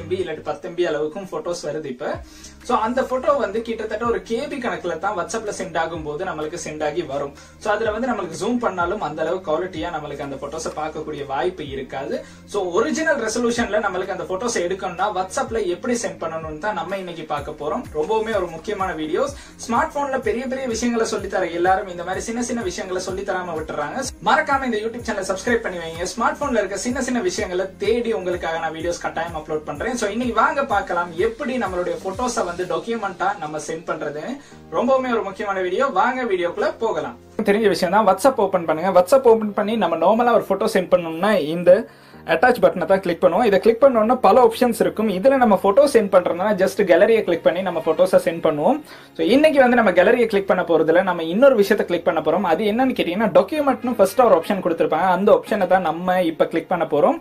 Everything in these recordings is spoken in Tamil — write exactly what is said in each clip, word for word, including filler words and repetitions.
எம்பி இல்லாட்டி பத்து எம்பி அளவுக்கும் போட்டோஸ் வருது இப்ப. சோ அந்த போட்டோ வந்து கிட்டத்தட்ட ஒரு கேபி கணக்குல தான் வாட்ஸ்அப்ல சென்ட் ஆகும் போது நம்மளுக்கு சென்ட் ஆகி வரும். சோ அதுல வந்து நம்மளுக்கு ஜூம் பண்ணாலும் அந்த அளவு குவாலிட்டியா நம்மளுக்கு அந்த போட்டோஸை பார்க்கக்கூடிய வாய்ப்பு இருக்காது. சோ ஒரிஜினல் ரெசல்யூஷன்ல நம்மளுக்கு அந்த போட்டோஸை எடுக்கணும்னா வாட்ஸ்அப்ல எப்படி சென்ட் பண்ணணும்னு தான் நம்ம இன்னைக்கு பார்க்க போறோம். ரொம்பவுமே ஒரு முக்கியமான வீடியோஸ். ஸ்மார்ட் போன்ல பெரிய பெரிய விஷயங்களை சொல்லித்தர எல்லாரும் இந்த மாதிரி சின்ன சின்ன விஷயங்களை சொல்லி தராம விட்டுறாங்க. மறக்காம இந்த யூடியூப் சேனலை சப்ஸ்கிரைப் பண்ணி வைங்க. ஸ்மார்ட் போன்ல இருக்க சின்ன சின்ன விஷயங்களை தேடி உங்களுக்காக நான் வீடியோஸ் கட்டாயம் அப்லோட் பண்றேன். சோ இன்னைக்கு வாங்க பார்க்கலாம் எப்படி நம்மளுடைய போட்டோஸை வந்து டாக்குமெண்டா நம்ம சென்ட் பண்றது. ரொம்பவுமே ஒரு முக்கியமான வீடியோ. வாங்க வீடியோக்குள்ள போகலாம். தெரிஞ்ச விஷயம் தான், வாட்ஸ்அப் ஓபன் பண்ணுங்க. வாட்ஸ்அப் ஓபன் பண்ணி நம்ம நார்மலா ஒரு போட்டோ சென்ட் பண்ணோம்னா இந்த அட்டாச் பட்டனை தான் கிளிக் பண்ணுவோம். இதை கிளிக் பண்ணோம்னா பல ஆப்ஷன்ஸ் இருக்கும். இதில் நம்ம ஃபோட்டோ சென்ட் பண்ணுறதுனா ஜஸ்ட் கேலரியை கிளிக் பண்ணி நம்ம ஃபோட்டோஸை சென்ட் பண்ணுவோம். ஸோ இன்னைக்கு வந்து நம்ம கேலரியை கிளிக் பண்ண போகிறதுல நம்ம இன்னொரு விஷயத்தை கிளிக் பண்ண போகிறோம். அது என்னன்னு கேட்டிங்கன்னா, டாக்குமெண்ட்னு ஃபர்ஸ்ட் ஒரு ஆப்ஷன் கொடுத்துருப்பாங்க. அந்த ஆப்ஷனை தான் நம்ம இப்போ கிளிக் பண்ண போகிறோம்.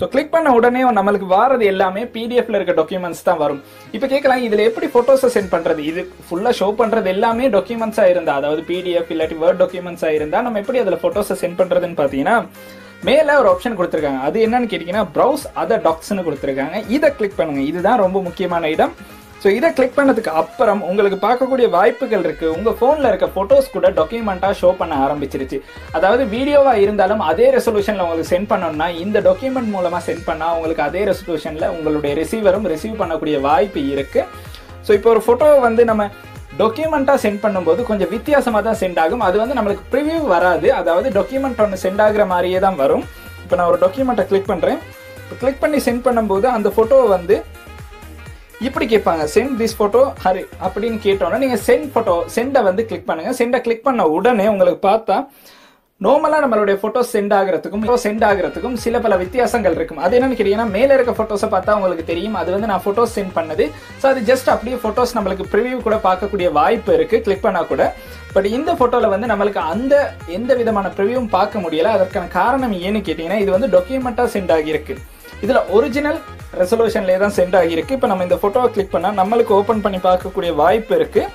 ஸோ கிளிக் பண்ண உடனே நம்மளுக்கு வாரது எல்லாமே பிடிஎஃப்ல இருக்க டாக்குமெண்ட்ஸ் தான் வரும். இப்போ கேட்கலாம், இதில் எப்படி ஃபோட்டோஸை சென்ட் பண்ணுறது? இது ஃபுல்லாக ஷோ பண்ணுறது எல்லாமே டாக்குமெண்ட்ஸாக இருந்தால், அதாவது பிடிஎஃப் இல்லாட்டி வேர்ட் டாக்குமெண்ட்ஸாக இருந்தால் நம்ம எப்படி அதில் ஃபோட்டோஸை சென்ட் பண்ணுறதுன்னு பார்த்தீங்கன்னா, மேல ஒரு ஆப்ஷன் கொடுத்துருக்காங்க. அது என்னன்னு கேட்டீங்கன்னா, ப்ரௌஸ் அதர் டாக்ஸ்னு கொடுத்துருக்காங்க. இதை கிளிக் பண்ணுங்க. இதுதான் ரொம்ப முக்கியமான இடம். ஸோ இதை கிளிக் பண்ணதுக்கு அப்புறம் உங்களுக்கு பார்க்கக்கூடிய வாய்ப்புகள் இருக்கு. உங்க போன்ல இருக்க போட்டோஸ் கூட டாக்குமெண்டா ஷோ பண்ண ஆரம்பிச்சிருச்சு. அதாவது வீடியோவா இருந்தாலும் அதே ரெசல்யூஷன்ல உங்களுக்கு சென்ட் பண்ணோம்னா இந்த டாக்குமெண்ட் மூலமா சென்ட் பண்ணா உங்களுக்கு அதே ரெசல்யூஷன்ல உங்களுடைய ரிசீவரும் ரிசீவ் பண்ணக்கூடிய வாய்ப்பு இருக்கு. ஸோ இப்போ ஒரு போட்டோவை வந்து நம்ம டாக்குமெண்டா சென்ட் பண்ணும்போது கொஞ்சம் வித்தியாசமாக தான் சென்ட் ஆகும். அது வந்து நம்மளுக்கு ப்ரிவியூ வராது. அதாவது டாக்குமெண்ட் ஒன்று சென்ட் ஆகிற மாதிரியே தான் வரும். இப்போ நான் ஒரு டாக்குமெண்ட்டை கிளிக் பண்ணுறேன். இப்போ கிளிக் பண்ணி சென்ட் பண்ணும்போது அந்த ஃபோட்டோவை வந்து இப்படி கேட்பாங்க, சென்ட் திஸ் ஃபோட்டோ ஹரி அப்படின்னு கேட்டோன்னா நீங்கள் சென்ட் ஃபோட்டோ சென்டை வந்து கிளிக் பண்ணுங்கள். சென்டை கிளிக் பண்ண உடனே உங்களுக்கு பார்த்தா நார்மலாக நம்மளுடைய ஃபோட்டோஸ் சென்ட் ஆகிறதுக்கும் சென்ட் ஆகிறதுக்கும் சில பல வித்தியாசங்கள் இருக்கும். அது என்னன்னு கேட்டீங்கன்னா, மேலே இருக்க ஃபோட்டோஸை பார்த்தா உங்களுக்கு தெரியும் அது வந்து நான் ஃபோட்டோஸ் சென்ட் பண்ணது. ஸோ அது ஜஸ்ட் அப்படியே ஃபோட்டோஸ் நம்மளுக்கு ப்ரிவியூ கூட பார்க்கக்கூடிய வாய்ப்பு இருக்குது கிளிக் பண்ணால் கூட. பட் இந்த ஃபோட்டோவில் வந்து நம்மளுக்கு அந்த எந்த விதமான ப்ரிவியூவும் பார்க்க முடியலை. அதற்கான காரணம் ஏன்னு கேட்டிங்கன்னா, இது வந்து டாக்குமெண்ட்டாக சென்ட் ஆகியிருக்கு. இதில் ஒரிஜினல் ரெசல்யூஷன்லேயே தான் சென்ட் ஆகியிருக்கு. இப்போ நம்ம இந்த ஃபோட்டோவை கிளிக் பண்ணால் நம்மளுக்கு ஓப்பன் பண்ணி பார்க்கக்கூடிய வாய்ப்பு இருக்குது.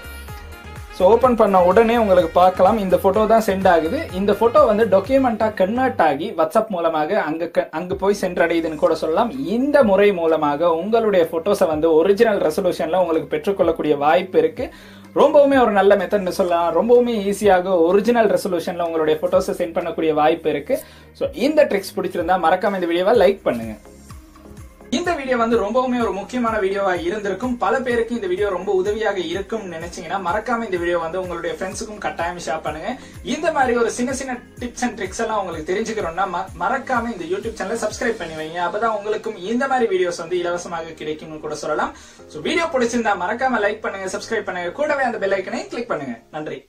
ஸோ ஓப்பன் பண்ண உடனே உங்களுக்கு பார்க்கலாம் இந்த ஃபோட்டோ தான் சென்ட் ஆகுது. இந்த ஃபோட்டோ வந்து டாக்குமெண்ட்டாக கன்வெர்ட் ஆகி வாட்ஸ்அப் மூலமாக அங்கே க அங்கே போய் சென்றடையுதுன்னு கூட சொல்லலாம். இந்த முறை மூலமாக உங்களுடைய ஃபோட்டோஸை வந்து ஒரிஜினல் ரெசல்யூஷனில் உங்களுக்கு பெற்றுக்கொள்ளக்கூடிய வாய்ப்பு இருக்குது. ரொம்பவுமே ஒரு நல்ல மெத்தட்னு சொல்லலாம். ரொம்பவுமே ஈஸியாக ஒரிஜினல் ரெசல்யூஷனில் உங்களுடைய ஃபோட்டோஸை சென்ட் பண்ணக்கூடிய வாய்ப்பு இருக்குது. ஸோ இந்த ட்ரிக்ஸ் பிடிச்சிருந்தா மறக்காம இந்த வீடியோவை லைக் பண்ணுங்கள். இந்த வீடியோ வந்து ரொம்பவுமே ஒரு முக்கியமான வீடியோவா இருந்திருக்கும். பல பேருக்கு இந்த வீடியோ ரொம்ப உதவியாக இருக்கும் நினைச்சீங்கன்னா மறக்காம இந்த வீடியோ வந்து உங்களுடைய ஃப்ரெண்ட்ஸுக்கும் கட்டாயம் ஷேர் பண்ணுங்க. இந்த மாதிரி ஒரு சின்ன சின்ன டிப்ஸ் அண்ட் ட்ரிக்ஸ் எல்லாம் உங்களுக்கு தெரிஞ்சுக்கிறோம்னா மறக்காம இந்த யூடியூப் சேனலை சப்ஸ்கிரைப் பண்ணி வைங்க. அப்பதான் உங்களுக்கும் இந்த மாதிரி வீடியோஸ் வந்து இலவசமாக கிடைக்கும்னு கூட சொல்லலாம். சோ வீடியோ பிடிச்சிருந்தா மறக்காம லைக் பண்ணுங்க, சப்ஸ்கிரைப் பண்ணுங்க, கூடவே அந்த பெல் ஐக்கனை கிளிக் பண்ணுங்க. நன்றி.